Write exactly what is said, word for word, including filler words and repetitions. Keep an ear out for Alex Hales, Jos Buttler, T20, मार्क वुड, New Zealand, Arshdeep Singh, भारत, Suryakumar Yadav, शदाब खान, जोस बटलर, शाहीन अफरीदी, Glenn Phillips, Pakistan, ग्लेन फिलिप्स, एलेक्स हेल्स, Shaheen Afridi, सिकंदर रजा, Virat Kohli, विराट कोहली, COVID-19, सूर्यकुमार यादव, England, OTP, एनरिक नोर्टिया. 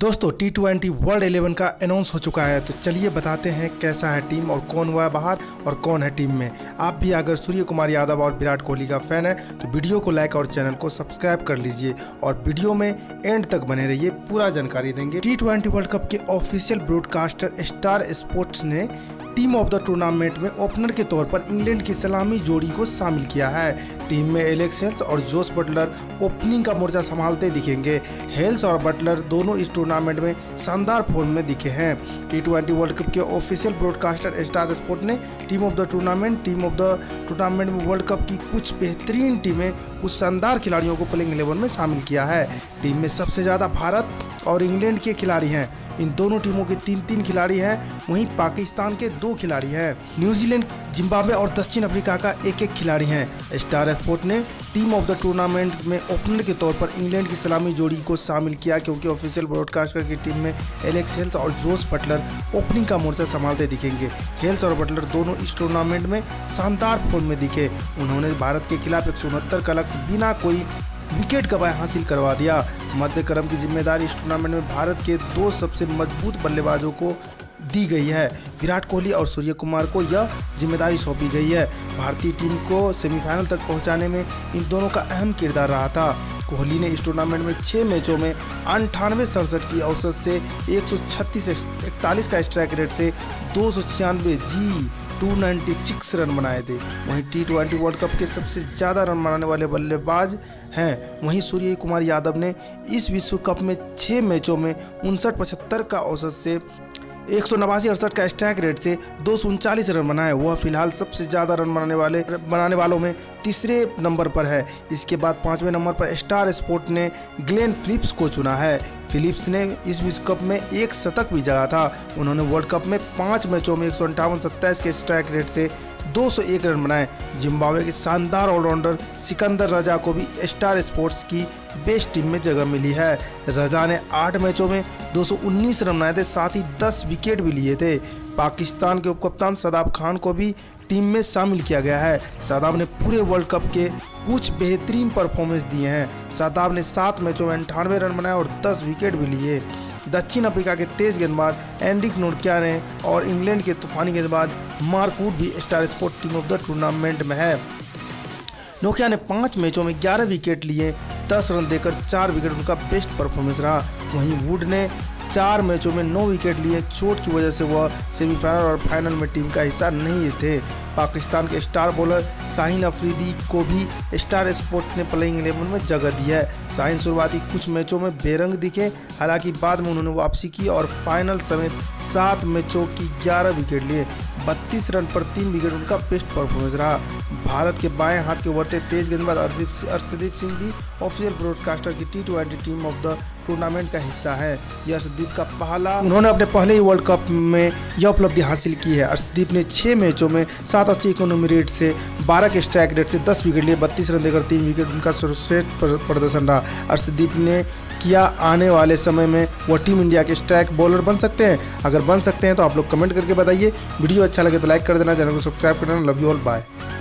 दोस्तों T twenty world eleven का announce हो चुका है, तो चलिए बताते हैं कैसा है टीम और कौन हुआ है बाहर और कौन है टीम में। आप भी अगर सूर्यकुमार यादव और विराट कोहली का फैन है तो वीडियो को लाइक और चैनल को सब्सक्राइब कर लीजिए और वीडियो में एंड तक बने रहिए, पूरा जानकारी देंगे। टी ट्वेंटी वर्ल्ड कप के ऑफिशियल ब्रॉडकास्टर स्टार स्पोर्ट्स ने टीम ऑफ द टूर्नामेंट में ओपनर के तौर पर इंग्लैंड की सलामी जोड़ी को शामिल किया है। टीम में एलेक्स हेल्स और जोस बटलर ओपनिंग का मोर्चा संभालते दिखेंगे। हेल्स और बटलर दोनों इस टूर्नामेंट में शानदार फॉर्म में दिखे हैं। टी ट्वेंटी वर्ल्ड कप के ऑफिशियल ब्रॉडकास्टर स्टार स्पोर्ट ने team of the tournament team of the tournament में वर्ल्ड कप की कुछ बेहतरीन टीमें, कुछ शानदार खिलाड़ियों को प्लेइंग इलेवन में शामिल किया है। टीम में सबसे ज़्यादा भारत और इंग्लैंड के खिलाड़ी हैं। इन दोनों टीमों के तीन तीन खिलाड़ी हैं, वहीं पाकिस्तान के दो खिलाड़ी हैं। न्यूजीलैंड, जिम्बाब्वे और दक्षिण अफ्रीका का एक एक खिलाड़ी हैं। स्टार स्पोर्ट ने टीम ऑफ द टूर्नामेंट में ओपनर के तौर पर इंग्लैंड की सलामी जोड़ी को शामिल किया, क्योंकि ऑफिशियल ब्रॉडकास्टर की टीम में एलेक्स हेल्स और जोस बटलर ओपनिंग का मोर्चा संभालते दिखेंगे। हेल्स और बटलर दोनों इस टूर्नामेंट में शानदार फॉर्म में दिखे। उन्होंने भारत के खिलाफ एक सौ उनहत्तर का लक्ष्य बिना कोई विकेट गंवाए हासिल करवा दिया। मध्य क्रम की जिम्मेदारी इस टूर्नामेंट में भारत के दो सबसे मजबूत बल्लेबाजों को दी गई है। विराट कोहली और सूर्यकुमार को यह जिम्मेदारी सौंपी गई है। भारतीय टीम को सेमीफाइनल तक पहुंचाने में इन दोनों का अहम किरदार रहा था। कोहली ने इस टूर्नामेंट में छः मैचों में अंठानवे सड़सठ की औसत से एक सौ छत्तीस इकतालीस का स्ट्राइक रेट से दो सौ छियानवे जी दो सौ छियानवे रन बनाए थे। वहीं टी ट्वेंटी वर्ल्ड कप के सबसे ज़्यादा रन बनाने वाले बल्लेबाज हैं। वहीं सूर्य कुमार यादव ने इस विश्व कप में छः मैचों में उनसठ पचहत्तर का औसत से एक सौ नवासी अड़सठ का स्ट्राइक रेट से दो सौ उनचालीस रन बनाए। वह फिलहाल सबसे ज़्यादा रन बनाने वाले बनाने वालों में तीसरे नंबर पर है। इसके बाद पाँचवें नंबर पर स्टार स्पोर्ट ने ग्लेन फिलिप्स को चुना है। फिलिप्स ने इस विश्व कप में एक शतक भी जड़ा था। उन्होंने वर्ल्ड कप में पाँच मैचों में एक सौ अंठावन सत्ताईस के स्ट्राइक रेट से दो सौ एक रन बनाए। जिम्बाब्वे के शानदार ऑलराउंडर सिकंदर रजा को भी स्टार स्पोर्ट्स की बेस्ट टीम में जगह मिली है। रजा ने आठ मैचों में दो सौ उन्नीस रन बनाए थे, साथ ही दस विकेट भी लिए थे। पाकिस्तान के उपकप्तान शदाब खान को भी टीम में शामिल किया गया है। शादाब ने पूरे वर्ल्ड कप के कुछ बेहतरीन परफॉर्मेंस दिए हैं। शादाब ने सात मैचों में अंठानवे रन बनाए और दस विकेट भी लिए। दक्षिण अफ्रीका के तेज गेंदबाज एनरिक नोर्टिया ने और इंग्लैंड के तूफानी गेंदबाज मार्क वुड भी Star Sport team of the tournament में है। नोर्टिया ने पाँच मैचों में ग्यारह विकेट लिए, दस रन देकर चार विकेट उनका बेस्ट परफॉर्मेंस रहा। वहीं वुड ने चार मैचों में नौ विकेट लिए। चोट की वजह से वह सेमीफाइनल और फाइनल में टीम का हिस्सा नहीं थे। पाकिस्तान के स्टार बॉलर शाहीन अफरीदी को भी स्टार स्पोर्ट ने प्लेइंग इलेवन में जगह दी है। शाहीन शुरुआती कुछ मैचों में बेरंग दिखे, हालांकि बाद में उन्होंने वापसी की और फाइनल समेत सात मैचों की ग्यारह विकेट लिए। बत्तीस रन पर तीन विकेट उनका बेस्ट परफॉर्मेंस रहा। भारत के बाएं हाथ के उभरते तेज गेंदबाज अर्शदीप सिंह भी ऑफिशियल ब्रॉडकास्टर की T twenty team of the tournament का हिस्सा है। यह अर्शदीप का पहला, उन्होंने अपने पहले ही वर्ल्ड कप में यह उपलब्धि हासिल की है। अर्शदीप ने छः मैचों में सात अस्सी इकोनॉमी रेट से बारह के स्ट्राइक रेट से दस विकेट लिए, बत्तीस रन देकर तीन विकेट उनका सर्वश्रेष्ठ प्रदर्शन रहा। अर्शदीप ने किया आने वाले समय में वह टीम इंडिया के स्ट्राइक बॉलर बन सकते हैं। अगर बन सकते हैं तो आप लोग कमेंट करके बताइए। वीडियो अच्छा लगे तो लाइक कर देना, चैनल को सब्सक्राइब कर देना। Love you all, bye.